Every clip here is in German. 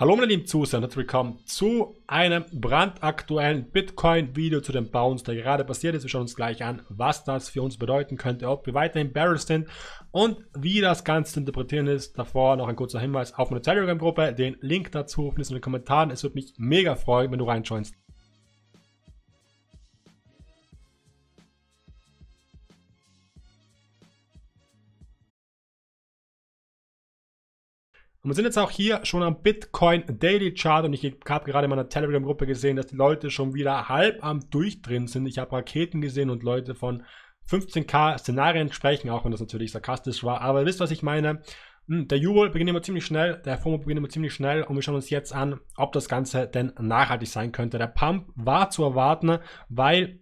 Hallo meine lieben Zuseher, herzlich willkommen zu einem brandaktuellen Bitcoin-Video zu dem Bounce, der gerade passiert ist. Wir schauen uns gleich an, was das für uns bedeuten könnte, ob wir weiterhin bearish sind und wie das Ganze zu interpretieren ist. Davor noch ein kurzer Hinweis auf meine Telegram-Gruppe. Den Link dazu findest du in den Kommentaren. Es würde mich mega freuen, wenn du reinschaust. Und wir sind jetzt auch hier schon am Bitcoin Daily Chart und ich habe gerade in meiner Telegram-Gruppe gesehen, dass die Leute schon wieder halb am Durchdrehen sind. Ich habe Raketen gesehen und Leute von 15k Szenarien sprechen, auch wenn das natürlich sarkastisch war. Aber ihr wisst, was ich meine. Der Jubel beginnt immer ziemlich schnell, der FOMO beginnt immer ziemlich schnell und wir schauen uns jetzt an, ob das Ganze denn nachhaltig sein könnte. Der Pump war zu erwarten, weil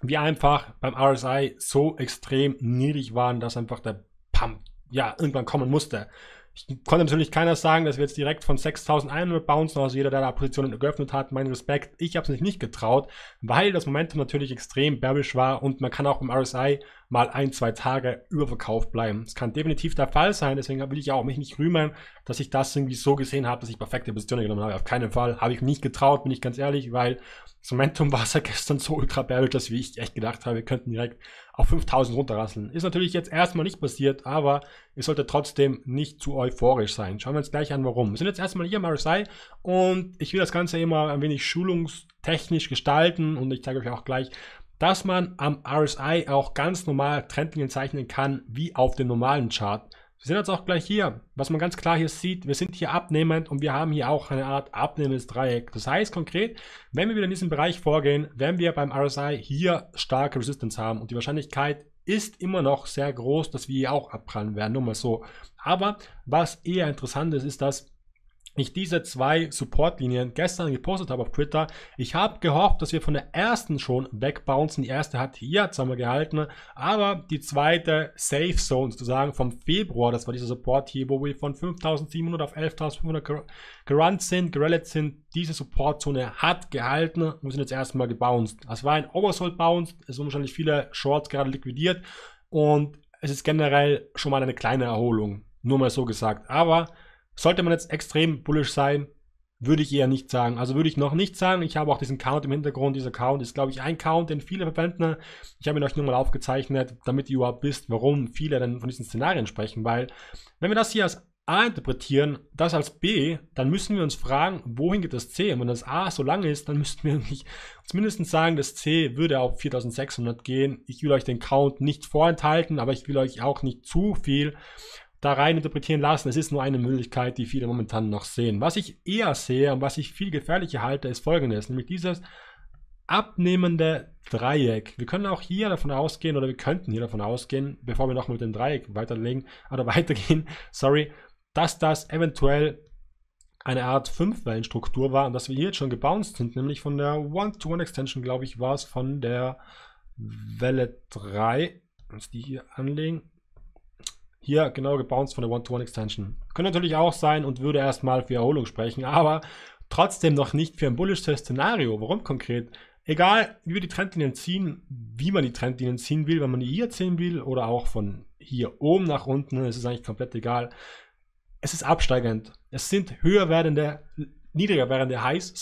wir einfach beim RSI so extrem niedrig waren, dass einfach der Pump ja irgendwann kommen musste. Ich konnte natürlich keiner sagen, dass wir jetzt direkt von 6.100 bouncen, also jeder, der da Positionen geöffnet hat, mein Respekt. Ich habe es nicht getraut, weil das Momentum natürlich extrem bearish war und man kann auch im RSI mal ein, zwei Tage überverkauft bleiben. Das kann definitiv der Fall sein, deswegen will ich auch mich nicht rühmen, dass ich das irgendwie so gesehen habe, dass ich perfekte Positionen genommen habe. Auf keinen Fall habe ich mich nicht getraut, bin ich ganz ehrlich, weil das Momentum war seit gestern so ultra bearish, dass ich echt gedacht habe, wir könnten direkt auf 5.000 runterrasseln. Ist natürlich jetzt erstmal nicht passiert, aber es sollte trotzdem nicht zu euphorisch sein. Schauen wir uns gleich an, warum. Wir sind jetzt erstmal hier im RSI und ich will das Ganze immer ein wenig schulungstechnisch gestalten und ich zeige euch auch gleich, dass man am RSI auch ganz normal Trendlinien zeichnen kann, wie auf dem normalen Chart. Wir sind jetzt auch gleich hier, was man ganz klar hier sieht, wir sind hier abnehmend und wir haben hier auch eine Art abnehmendes Dreieck. Das heißt konkret, wenn wir wieder in diesem Bereich vorgehen, werden wir beim RSI hier starke Resistance haben und die Wahrscheinlichkeit ist immer noch sehr groß, dass wir hier auch abprallen werden, nur mal so. Aber was eher interessant ist, ist, dass ich diese zwei Supportlinien gestern gepostet habe auf Twitter. Ich habe gehofft, dass wir von der ersten schon wegbouncen. Die erste hat hier zweimal gehalten, aber die zweite Safe Zone sozusagen vom Februar, das war dieser Support hier, wo wir von 5.700 auf 11.500 gerallied sind, diese Supportzone hat gehalten und wir sind jetzt erstmal gebounced. Es war ein Oversold Bounce, es sind wahrscheinlich viele Shorts gerade liquidiert und es ist generell schon mal eine kleine Erholung, nur mal so gesagt, aber sollte man jetzt extrem bullish sein, würde ich eher nicht sagen. Also würde ich noch nicht sagen. Ich habe auch diesen Count im Hintergrund. Dieser Count ist, glaube ich, ein Count, den viele verwenden. Ich habe ihn euch nur mal aufgezeichnet, damit ihr überhaupt wisst, warum viele dann von diesen Szenarien sprechen. Weil, wenn wir das hier als A interpretieren, das als B, dann müssen wir uns fragen, wohin geht das C? Und wenn das A so lang ist, dann müssten wir uns mindestens sagen, das C würde auf 4.600 gehen. Ich will euch den Count nicht vorenthalten, aber ich will euch auch nicht zu viel da rein interpretieren lassen. Es ist nur eine Möglichkeit, die viele momentan noch sehen. Was ich eher sehe und was ich viel gefährlicher halte, ist folgendes, nämlich dieses abnehmende Dreieck. Wir können auch hier davon ausgehen, oder wir könnten hier davon ausgehen, bevor wir noch mit dem Dreieck weitergehen, sorry, dass das eventuell eine Art 5-Wellen-Struktur war und dass wir hier jetzt schon gebounced sind, nämlich von der 1-to-1-Extension, glaube ich, war es von der Welle 3, uns die hier anlegen. Hier genau gebounced von der 1-to-1-Extension. Könnte natürlich auch sein und würde erstmal für Erholung sprechen, aber trotzdem noch nicht für ein bullisches Szenario. Warum konkret? Egal, wie wir die Trendlinien ziehen, wie man die Trendlinien ziehen will, wenn man die hier ziehen will oder auch von hier oben nach unten, es ist eigentlich komplett egal. Es ist absteigend. Es sind höher werdende, niedriger werdende Highs.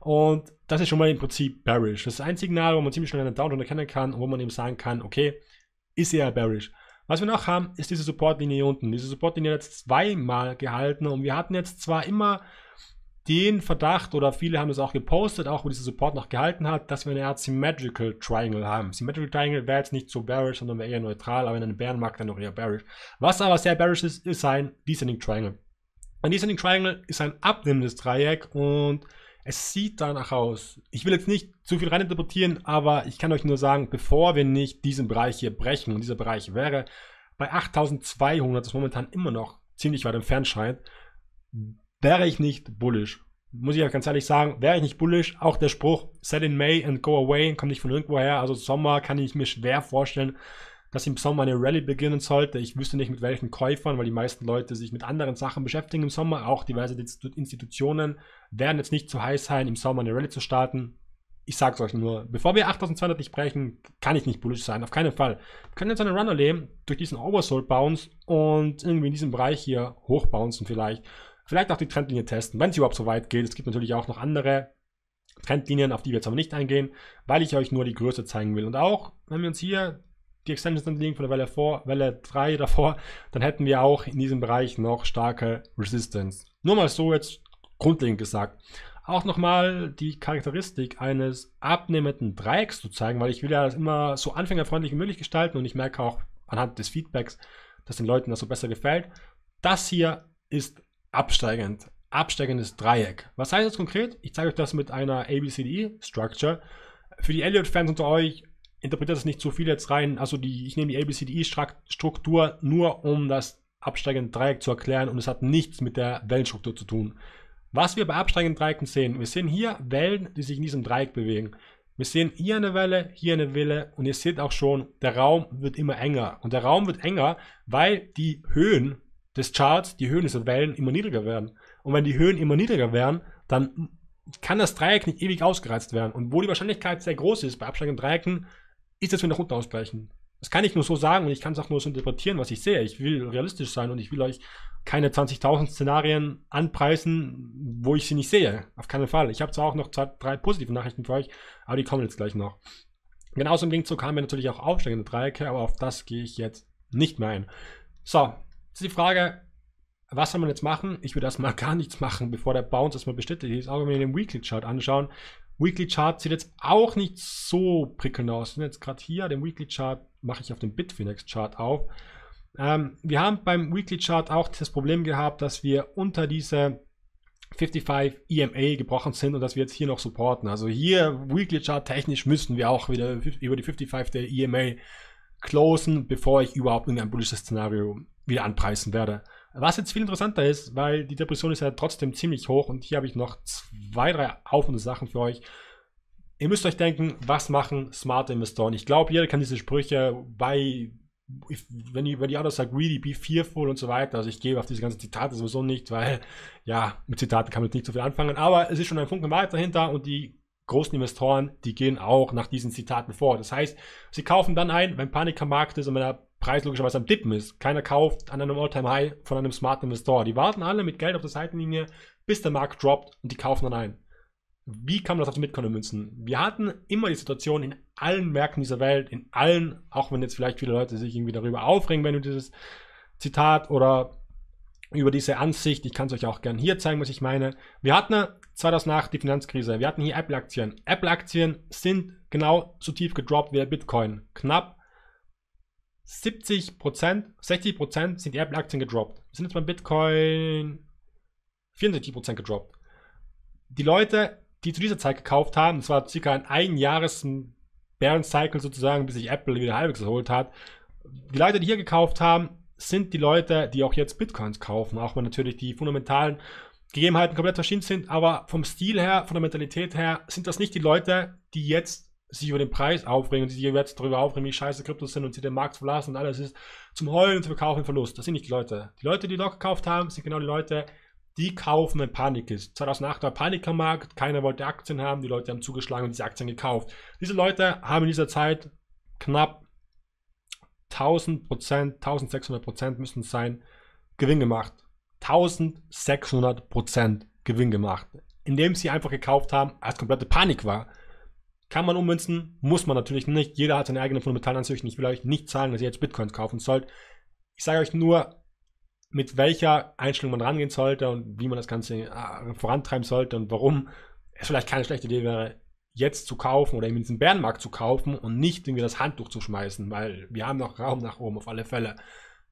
Und das ist schon mal im Prinzip bearish. Das ist ein Signal, wo man ziemlich schnell einen Downtrend erkennen kann und wo man eben sagen kann, okay, ist eher bearish. Was wir noch haben, ist diese Supportlinie hier unten. Diese Supportlinie hat jetzt zweimal gehalten und wir hatten jetzt zwar immer den Verdacht, oder viele haben es auch gepostet, auch wo dieser Support noch gehalten hat, dass wir eine Art Symmetrical Triangle haben. Symmetrical Triangle wäre jetzt nicht so bearish, sondern wäre eher neutral, aber in einem Bärenmarkt dann noch eher bearish. Was aber sehr bearish ist, ist ein Descending Triangle. Ein Descending Triangle ist ein abnehmendes Dreieck und es sieht danach aus. Ich will jetzt nicht zu viel reininterpretieren, aber ich kann euch nur sagen, bevor wir nicht diesen Bereich hier brechen, und dieser Bereich wäre bei 8.200, das momentan immer noch ziemlich weit entfernt scheint, wäre ich nicht bullish. Muss ich ja ganz ehrlich sagen, wäre ich nicht bullish. Auch der Spruch, sell in May and go away, kommt nicht von irgendwoher. Also Sommer kann ich mir schwer vorstellen, dass im Sommer eine Rallye beginnen sollte. Ich wüsste nicht, mit welchen Käufern, weil die meisten Leute sich mit anderen Sachen beschäftigen im Sommer. Auch diverse Institutionen werden jetzt nicht zu heiß sein, im Sommer eine Rallye zu starten. Ich sag's euch nur, bevor wir 8200 nicht brechen, kann ich nicht bullish sein, auf keinen Fall. Wir können jetzt eine Run erleben durch diesen Oversold Bounce und irgendwie in diesem Bereich hier hochbouncen vielleicht. Vielleicht auch die Trendlinie testen, wenn es überhaupt so weit geht. Es gibt natürlich auch noch andere Trendlinien, auf die wir jetzt aber nicht eingehen, weil ich euch nur die Größe zeigen will. Und auch, wenn wir uns hier die Extensions anlegen von der Welle 4, Welle 3 davor, dann hätten wir auch in diesem Bereich noch starke Resistance. Nur mal so jetzt grundlegend gesagt. Auch nochmal die Charakteristik eines abnehmenden Dreiecks zu zeigen, weil ich will ja das immer so anfängerfreundlich wie möglich gestalten und ich merke auch anhand des Feedbacks, dass den Leuten das so besser gefällt. Das hier ist absteigend, absteigendes Dreieck. Was heißt das konkret? Ich zeige euch das mit einer ABCDE-Structure. Für die Elliott-Fans unter euch, interpretiert das nicht zu viel jetzt rein, also ich nehme die ABCDE-Struktur nur, um das absteigende Dreieck zu erklären und es hat nichts mit der Wellenstruktur zu tun. Was wir bei absteigenden Dreiecken sehen, wir sehen hier Wellen, die sich in diesem Dreieck bewegen. Wir sehen hier eine Welle, hier eine Welle und ihr seht auch schon, der Raum wird immer enger. Und der Raum wird enger, weil die Höhen des Charts, die Höhen dieser Wellen immer niedriger werden. Und wenn die Höhen immer niedriger werden, dann kann das Dreieck nicht ewig ausgereizt werden. Und wo die Wahrscheinlichkeit sehr groß ist bei absteigenden Dreiecken, ist, dass wir nach unten ausbrechen. Das kann ich nur so sagen und ich kann es auch nur so interpretieren, was ich sehe. Ich will realistisch sein und ich will euch keine 20.000 Szenarien anpreisen, wo ich sie nicht sehe. Auf keinen Fall. Ich habe zwar auch noch 2, 3 positive Nachrichten für euch, aber die kommen jetzt gleich noch. Genauso im Gegenzug haben wir natürlich auch aufsteigende Dreiecke, aber auf das gehe ich jetzt nicht mehr ein. So, jetzt ist die Frage, was soll man jetzt machen? Ich würde erstmal gar nichts machen, bevor der Bounce erstmal bestätigt ist. Auch wenn wir den Weekly Chart anschauen. Weekly Chart sieht jetzt auch nicht so prickelnd aus. Wir sind jetzt gerade hier, den Weekly Chart mache ich auf den Bitfinex Chart auf. Wir haben beim Weekly Chart auch das Problem gehabt, dass wir unter diese 55 EMA gebrochen sind und dass wir jetzt hier noch supporten. Also hier Weekly Chart technisch müssen wir auch wieder über die 55 der EMA closen, bevor ich überhaupt in ein bullisches Szenario wieder anpreisen werde. Was jetzt viel interessanter ist, weil die Depression ist ja trotzdem ziemlich hoch und hier habe ich noch 2, 3 aufwunde Sachen für euch. Ihr müsst euch denken, was machen smarte Investoren? Ich glaube, jeder kann diese Sprüche bei, wenn die Autos sagt, greedy, be fearful und so weiter. Also ich gebe auf diese ganzen Zitate sowieso nicht, weil, ja, mit Zitaten kann man jetzt nicht so viel anfangen. Aber es ist schon ein Funken Wahrheit dahinter und die großen Investoren, die gehen auch nach diesen Zitaten vor. Das heißt, sie kaufen dann ein, wenn Panik am Markt ist und wenn der Preis logischerweise am Dippen ist. Keiner kauft an einem All-Time-High von einem smarten Investor. Die warten alle mit Geld auf der Seitenlinie, bis der Markt droppt und die kaufen dann ein. Wie kann man das auf den Bitcoin münzen? Wir hatten immer die Situation in allen Märkten dieser Welt, in allen, auch wenn jetzt vielleicht viele Leute sich irgendwie darüber aufregen, wenn du dieses Zitat oder über diese Ansicht, ich kann es euch auch gern hier zeigen, was ich meine. Wir hatten 2008 die Finanzkrise, wir hatten hier Apple-Aktien. Apple-Aktien sind genau so tief gedroppt wie der Bitcoin. Knapp 60% sind die Apple-Aktien gedroppt. Wir sind jetzt beim Bitcoin 64% gedroppt. Die Leute, die zu dieser Zeit gekauft haben, das war circa ein Jahres Bären-Cycle sozusagen, bis sich Apple wieder halbwegs erholt hat. Die Leute, die hier gekauft haben, sind die Leute, die auch jetzt Bitcoins kaufen, auch wenn natürlich die fundamentalen Gegebenheiten komplett verschieden sind, aber vom Stil her, von der Mentalität her, sind das nicht die Leute, die jetzt sich über den Preis aufregen und die sich jetzt darüber aufregen, wie scheiße Kryptos sind und sie den Markt verlassen und alles ist zum Heulen und zu verkaufen im Verlust. Das sind nicht die Leute. Die Leute, die dort gekauft haben, sind genau die Leute, die kaufen, wenn Panik ist. 2008 war Panik am Markt, keiner wollte Aktien haben, die Leute haben zugeschlagen und diese Aktien gekauft. Diese Leute haben in dieser Zeit knapp 1000%, 1600% müssen es sein, Gewinn gemacht. 1600% Gewinn gemacht, indem sie einfach gekauft haben, als komplette Panik war. Kann man ummünzen? Muss man natürlich nicht. Jeder hat seine eigenen fundamentalen Ansichten. Ich will euch nicht sagen, dass ihr jetzt Bitcoins kaufen sollt. Ich sage euch nur, mit welcher Einstellung man rangehen sollte und wie man das Ganze vorantreiben sollte und warum es vielleicht keine schlechte Idee wäre, jetzt zu kaufen oder eben diesen Bärenmarkt zu kaufen und nicht irgendwie das Handtuch zu schmeißen, weil wir haben noch Raum nach oben auf alle Fälle.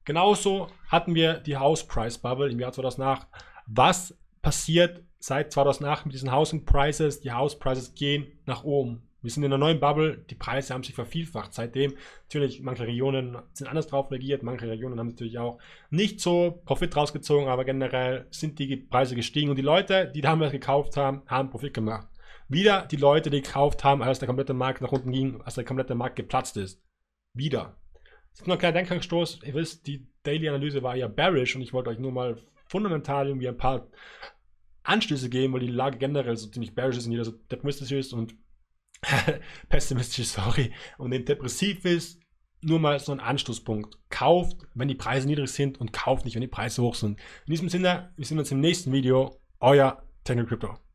Genauso hatten wir die House Price Bubble im Jahr 2008. Was passiert seit 2008 mit diesen Housing Prices? Die House Prices gehen nach oben. Wir sind in einer neuen Bubble, die Preise haben sich vervielfacht seitdem. Natürlich, manche Regionen sind anders drauf reagiert, manche Regionen haben natürlich auch nicht so Profit rausgezogen, aber generell sind die Preise gestiegen und die Leute, die damals gekauft haben, haben Profit gemacht. Wieder die Leute, die gekauft haben, als der komplette Markt nach unten ging, als der komplette Markt geplatzt ist. Wieder. Es ist noch ein kleiner Denkanstoß. Ihr wisst, die Daily-Analyse war ja bearish und ich wollte euch nur mal fundamental irgendwie ein paar Anstöße geben, weil die Lage generell so ziemlich bearish ist und jeder so deprimistisch ist und pessimistisch, sorry, und depressiv ist, nur mal so ein Anstoßpunkt. Kauft, wenn die Preise niedrig sind, und kauft nicht, wenn die Preise hoch sind. In diesem Sinne, wir sehen uns im nächsten Video. Euer Technical Crypto.